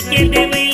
के देवै